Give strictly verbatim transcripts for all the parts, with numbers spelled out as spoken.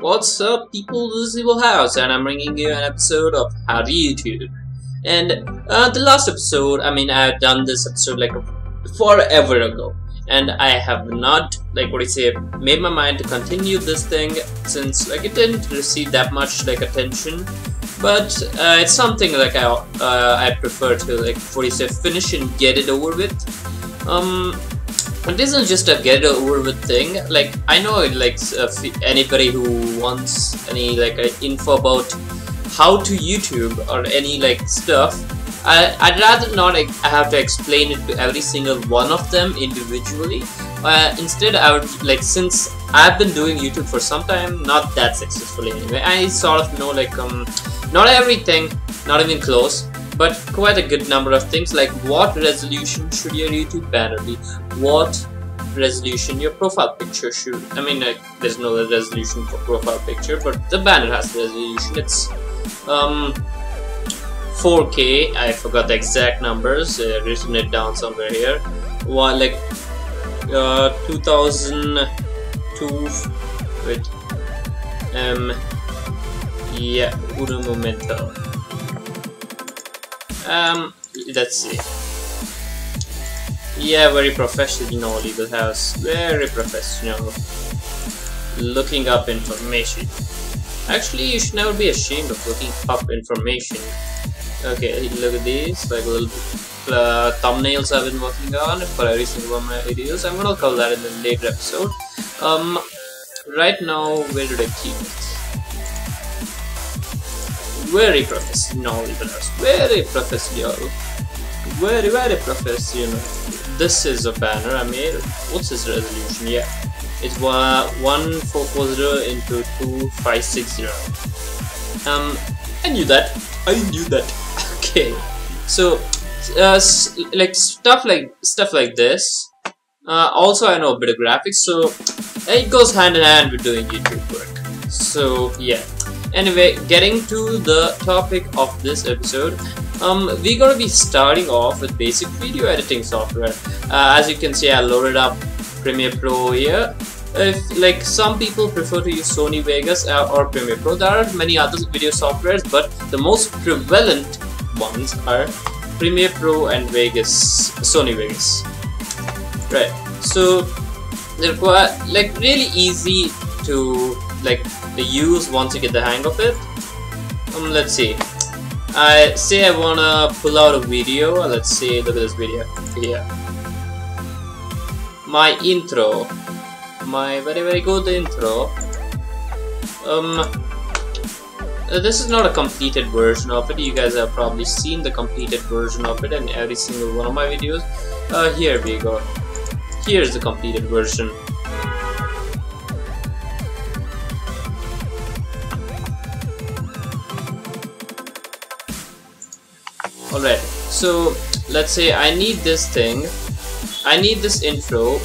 What's up, people? This is Evil House, and I'm bringing you an episode of How to YouTube. And uh, the last episode, I mean, I had done this episode like forever ago, and I have not, like, what do you say, made my mind to continue this thing since, like, it didn't receive that much like attention. But uh, it's something like I uh, I prefer to, like, what do you say, finish and get it over with. Um. It isn't just a get over with thing. Like, I know, like, uh, anybody who wants any like uh, info about how to YouTube or any like stuff, I, I'd rather not like, have to explain it to every single one of them individually. Uh, instead, I would like, since I've been doing YouTube for some time, not that successfully anyway, I sort of know like um not everything, not even close, but quite a good number of things, like what resolution should your YouTube banner be, what resolution your profile picture should, I mean like, there's no resolution for profile picture, but the banner has resolution, it's um, four K, I forgot the exact numbers, uh, written it down somewhere here, well, like uh, two thousand two, wait, um, yeah, uno momento. Um, let's see. Yeah, very professional, Evil House. Very professional. Looking up information. Actually, you should never be ashamed of looking up information. Okay, look at these. Like little uh, thumbnails I've been working on for every single one of my videos. I'm gonna cover that in the later episode. Um, right now, where did I keep it? Very professional, very professional, very very professional. This is a banner I made. What's its resolution? Yeah, it's one four four zero into two five six zero. Um, I knew that. I knew that. Okay, so uh, like stuff like stuff like this. Uh, also, I know a bit of graphics, so it goes hand in hand with doing YouTube work. So yeah. Anyway, getting to the topic of this episode, um, we're gonna be starting off with basic video editing software. Uh, as you can see, I loaded up Premiere Pro here. If like some people prefer to use Sony Vegas uh, or Premiere Pro, there are many other video softwares, but the most prevalent ones are Premiere Pro and Vegas, Sony Vegas. Right. So they're quite like really easy to like the use once you get the hang of it. Um, let's see. I say I wanna pull out a video. Let's see. Look at this video here. My intro, my very very good intro. Um, this is not a completed version of it. You guys have probably seen the completed version of it in every single one of my videos. Uh, here we go. Here's the completed version. Alright, so let's say I need this thing, I need this intro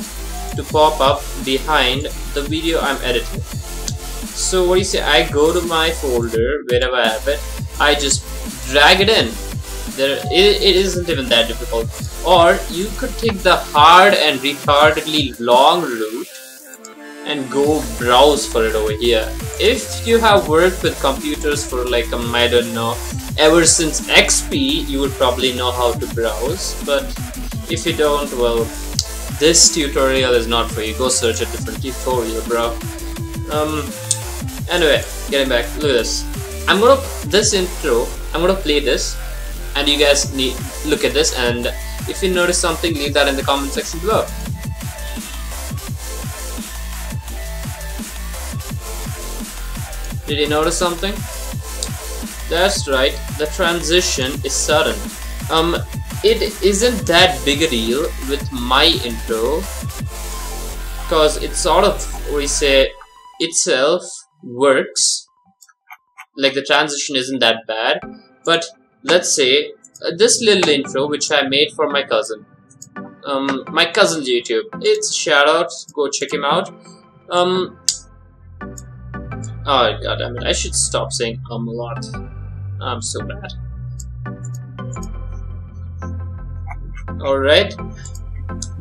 to pop up behind the video I'm editing. So what do you say, I go to my folder, wherever I have it, I just drag it in. There, it, it isn't even that difficult. Or you could take the hard and retardedly long route and go browse for it over here. If you have worked with computers for like, um, I don't know, ever since X P, you would probably know how to browse, but if you don't, well, this tutorial is not for you. Go search a different tutorial, bro. Um, anyway, getting back, look at this. I'm gonna, this intro, I'm gonna play this, and you guys need, look at this, and if you notice something, leave that in the comment section below. Did you notice something? That's right, the transition is sudden. Um, it isn't that big a deal with my intro because it sort of, we say, itself works. Like the transition isn't that bad. But let's say uh, this little intro which I made for my cousin, um, my cousin's YouTube. It's a shout out. Go check him out. Um, oh god damn it! I should stop saying um a lot. I'm so bad. Alright,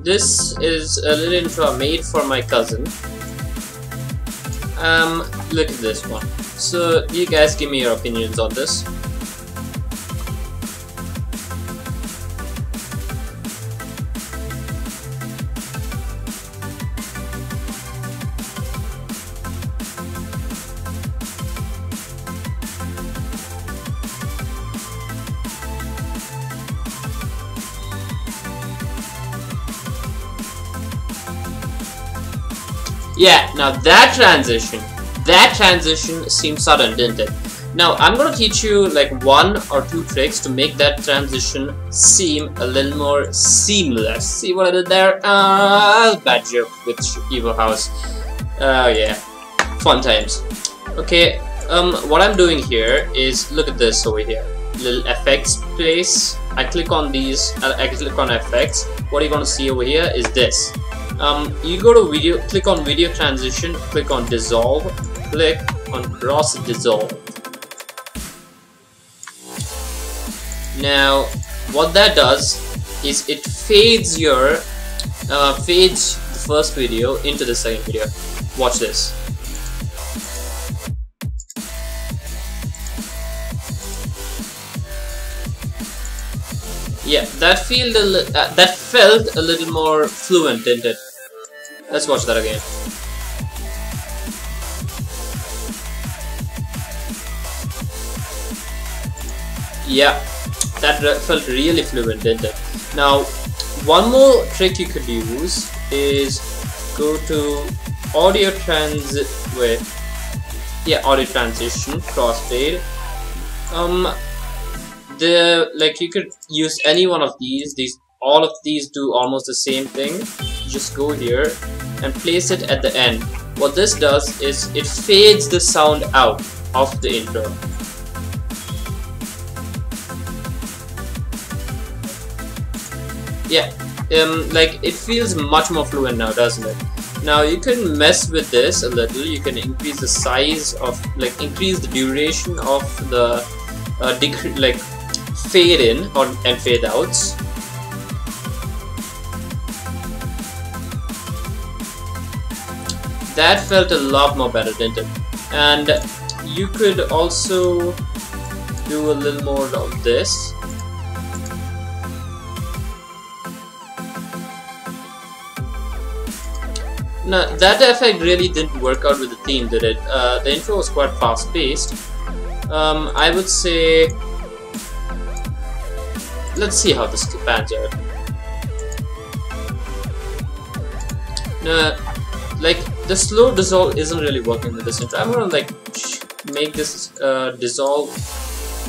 this is a little intro I made for my cousin. Um, look at this one. So you guys give me your opinions on this. Yeah, now that transition, that transition seemed sudden, didn't it? Now, I'm gonna teach you like one or two tricks to make that transition seem a little more seamless. See what I did there? Ah, uh, bad joke with Evo House. Oh, uh, yeah. Fun times. Okay, um, what I'm doing here is, look at this over here. Little effects place. I click on these, I click on effects. What you're gonna see over here is this. Um, you go to video, click on video transition, click on dissolve, click on cross dissolve. Now, what that does is it fades your, uh, fades the first video into the second video. Watch this. Yeah, that felt a li uh, that felt a little more fluent, didn't it? Let's watch that again. Yeah, that re felt really fluent, didn't it? Now, one more trick you could use is go to audio transit with yeah audio transition crossfade. Um. The, like you could use any one of these, these all of these do almost the same thing. Just go here and place it at the end. What this does is it fades the sound out of the intro. Yeah, um, like it feels much more fluent now, doesn't it? Now you can mess with this a little. You can increase the size of, like increase the duration of the uh, decrease, like fade in or and fade outs. That felt a lot more better, didn't it? And you could also do a little more of this. Now that effect really didn't work out with the theme, did it? Uh, the intro was quite fast-paced. Um, I would say. Let's see how this pans out. No, like the slow dissolve isn't really working with this intro. I'm gonna like make this uh, dissolve.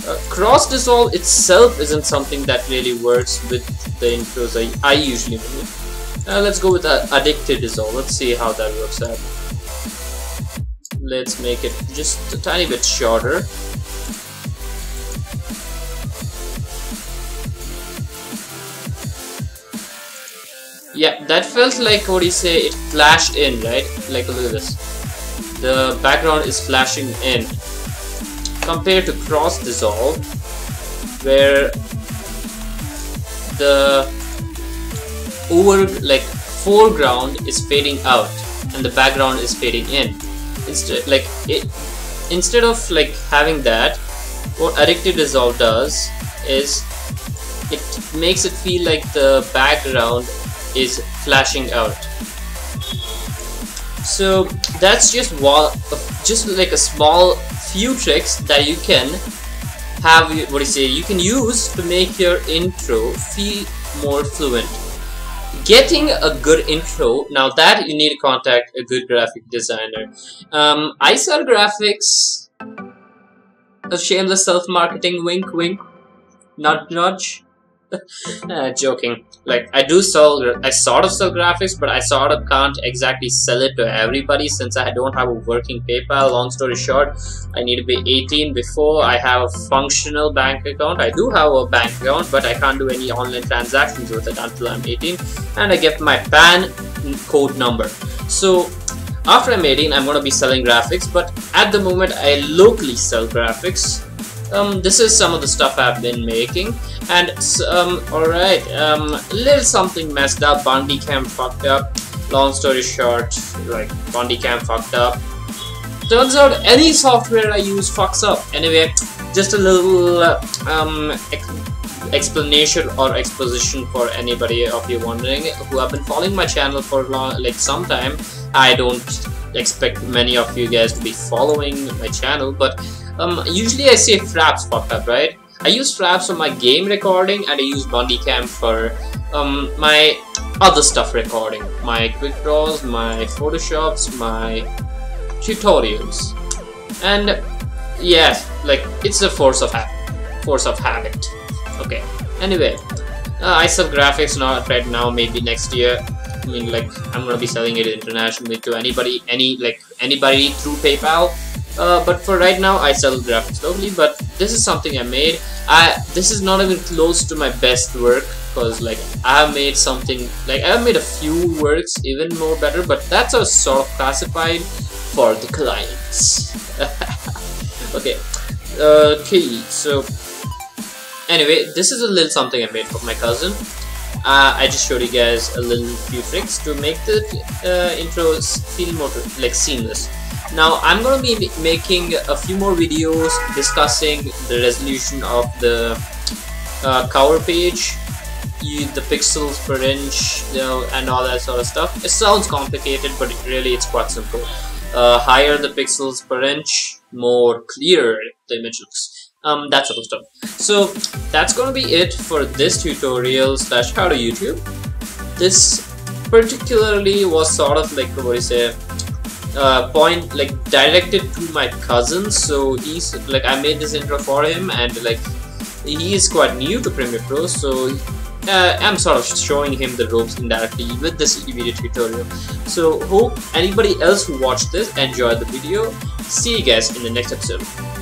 Uh, cross dissolve itself isn't something that really works with the intros I, I usually do. Uh, let's go with uh, addicted dissolve. Let's see how that works out. Let's make it just a tiny bit shorter. Yeah, that felt like, what do you say, it flashed in, right? Like, look at this. The background is flashing in. Compared to cross dissolve, where the over, like, foreground is fading out and the background is fading in. Instead, like, it, instead of like having that, what addictive dissolve does is it makes it feel like the background is flashing out. So that's just one, just like a small few tricks that you can have. What do you say? You can use to make your intro feel more fluent. Getting a good intro, now that you need to contact a good graphic designer. Um, I sell graphics. A shameless self-marketing, wink, wink, nudge, nudge. Uh, joking. Like I do sell, I sort of sell graphics, but I sort of can't exactly sell it to everybody since I don't have a working PayPal. Long story short, I need to be eighteen before I have a functional bank account. I do have a bank account, but I can't do any online transactions with it until I'm eighteen, and I get my P A N code number. So after I'm eighteen, I'm gonna be selling graphics, but at the moment, I locally sell graphics. Um, this is some of the stuff I've been making, and um, alright, um, a little something messed up. Bandicam fucked up. Long story short, like Bandicam fucked up. Turns out any software I use fucks up. Anyway, just a little uh, um, ex explanation or exposition for anybody of you wondering who have been following my channel for long, like some time. I don't expect many of you guys to be following my channel, but um, usually I say Fraps fucked up, right? I use Fraps for my game recording, and I use Bandicam for um, my other stuff recording, my quick draws, my Photoshops, my tutorials, and yes, like it's a force of habit. Force of habit. Okay. Anyway, uh, I sell graphics not right now. Maybe next year. I mean, like I'm gonna be selling it internationally to anybody, any like anybody through PayPal. Uh, but for right now, I sell graphics locally. But this is something I made. I this is not even close to my best work, because like I have made something like I have made a few works even more better. But that's a sort of classified for the clients. Okay. Okay. So anyway, this is a little something I made for my cousin. Uh, I just showed you guys a little few tricks to make the uh, intros feel more like seamless. Now I'm gonna be making a few more videos discussing the resolution of the uh, cover page, the pixels per inch, you know, and all that sort of stuff. It sounds complicated, but it really it's quite simple. Uh, higher the pixels per inch, more clear the image looks. Um, that sort of stuff. So that's gonna be it for this tutorial slash how to YouTube. This particularly was sort of like what do you say, uh, point like directed to my cousin. So he's like I made this intro for him, and like he is quite new to Premiere Pro, so uh, I'm sort of showing him the ropes indirectly with this video tutorial. So hope anybody else who watched this enjoyed the video. See you guys in the next episode.